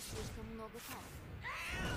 слишком много карт.